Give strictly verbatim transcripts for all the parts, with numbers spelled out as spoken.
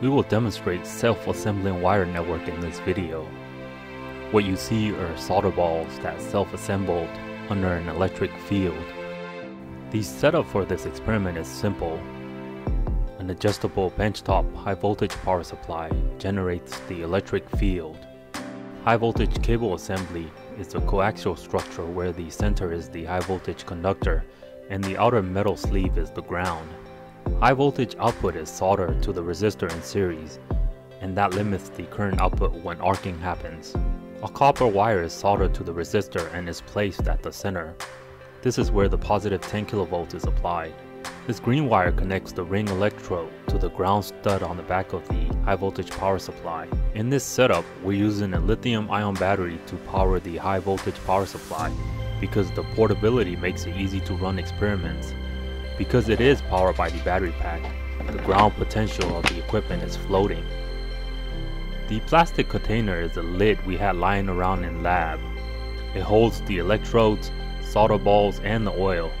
We will demonstrate self-assembling wire network in this video. What you see are solder balls that self-assembled under an electric field. The setup for this experiment is simple. An adjustable benchtop high voltage power supply generates the electric field. High voltage cable assembly is a coaxial structure where the center is the high voltage conductor and the outer metal sleeve is the ground. High voltage output is soldered to the resistor in series, and that limits the current output when arcing happens. A copper wire is soldered to the resistor and is placed at the center. This is where the positive ten kilovolts is applied. This green wire connects the ring electrode to the ground stud on the back of the high voltage power supply. In this setup, we're using a lithium ion battery to power the high voltage power supply because the portability makes it easy to run experiments. Because it is powered by the battery pack, the ground potential of the equipment is floating. The plastic container is a lid we had lying around in lab. It holds the electrodes, solder balls, and the oil.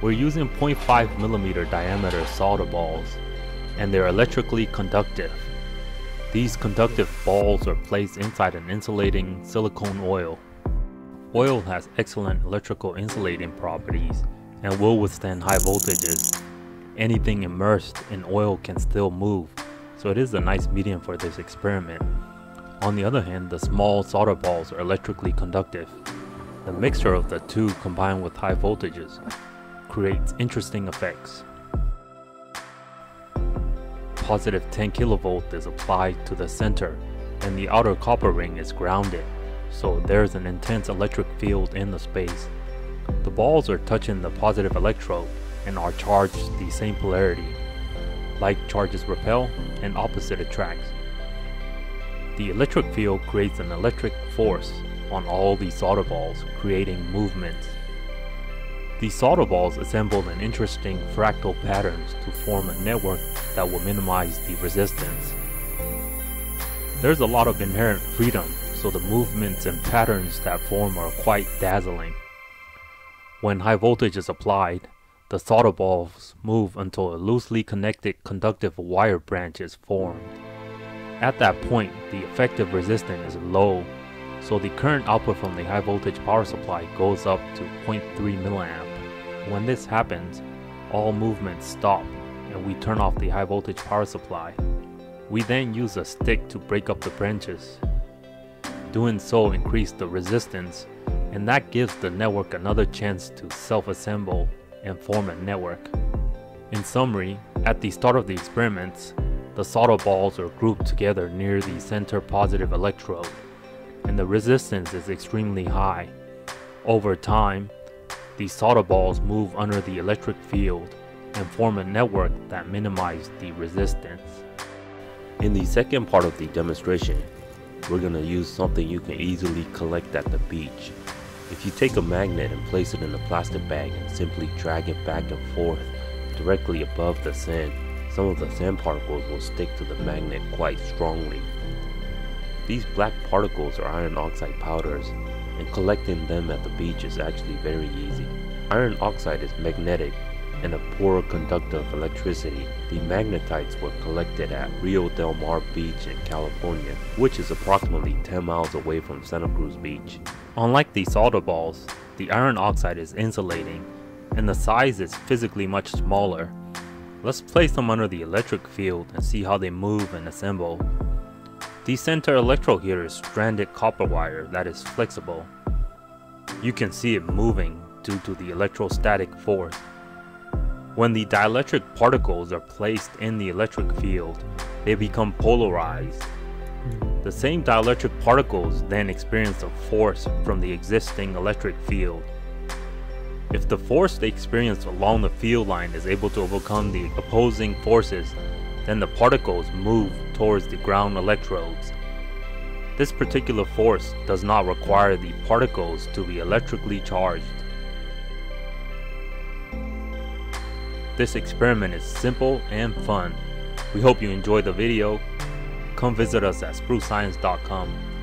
We're using zero point five millimeter diameter solder balls, and they're electrically conductive. These conductive balls are placed inside an insulating silicone oil. Oil has excellent electrical insulating properties and will withstand high voltages. Anything immersed in oil can still move, so it is a nice medium for this experiment. On the other hand, the small solder balls are electrically conductive. The mixture of the two combined with high voltages creates interesting effects. Positive ten kilovolt is applied to the center, and the outer copper ring is grounded, so there's an intense electric field in the space. The balls are touching the positive electrode and are charged the same polarity. Like charges repel and opposite attracts. The electric field creates an electric force on all the solder balls, creating movements. The solder balls assembled in interesting fractal patterns to form a network that will minimize the resistance. There's a lot of inherent freedom, so the movements and patterns that form are quite dazzling. When high voltage is applied, the solder balls move until a loosely connected conductive wire branch is formed. At that point, the effective resistance is low, so the current output from the high voltage power supply goes up to zero point three milliamp. When this happens, all movements stop and we turn off the high voltage power supply. We then use a stick to break up the branches. Doing so increased the resistance, and that gives the network another chance to self-assemble and form a network. In summary, at the start of the experiments, the solder balls are grouped together near the center positive electrode, and the resistance is extremely high. Over time, the solder balls move under the electric field and form a network that minimizes the resistance. In the second part of the demonstration, we're going to use something you can easily collect at the beach. If you take a magnet and place it in a plastic bag and simply drag it back and forth directly above the sand, some of the sand particles will stick to the magnet quite strongly. These black particles are iron oxide powders, and collecting them at the beach is actually very easy. Iron oxide is magnetic and a poor conductor of electricity. The magnetites were collected at Rio Del Mar Beach in California, which is approximately ten miles away from Santa Cruz Beach. Unlike the solder balls, the iron oxide is insulating, and the size is physically much smaller. Let's place them under the electric field and see how they move and assemble. The center electrode here is stranded copper wire that is flexible. You can see it moving due to the electrostatic force. When the dielectric particles are placed in the electric field, they become polarized. The same dielectric particles then experience a force from the existing electric field. If the force they experience along the field line is able to overcome the opposing forces, then the particles move towards the ground electrodes. This particular force does not require the particles to be electrically charged. This experiment is simple and fun. We hope you enjoy the video. Come visit us at Spruce Science dot com.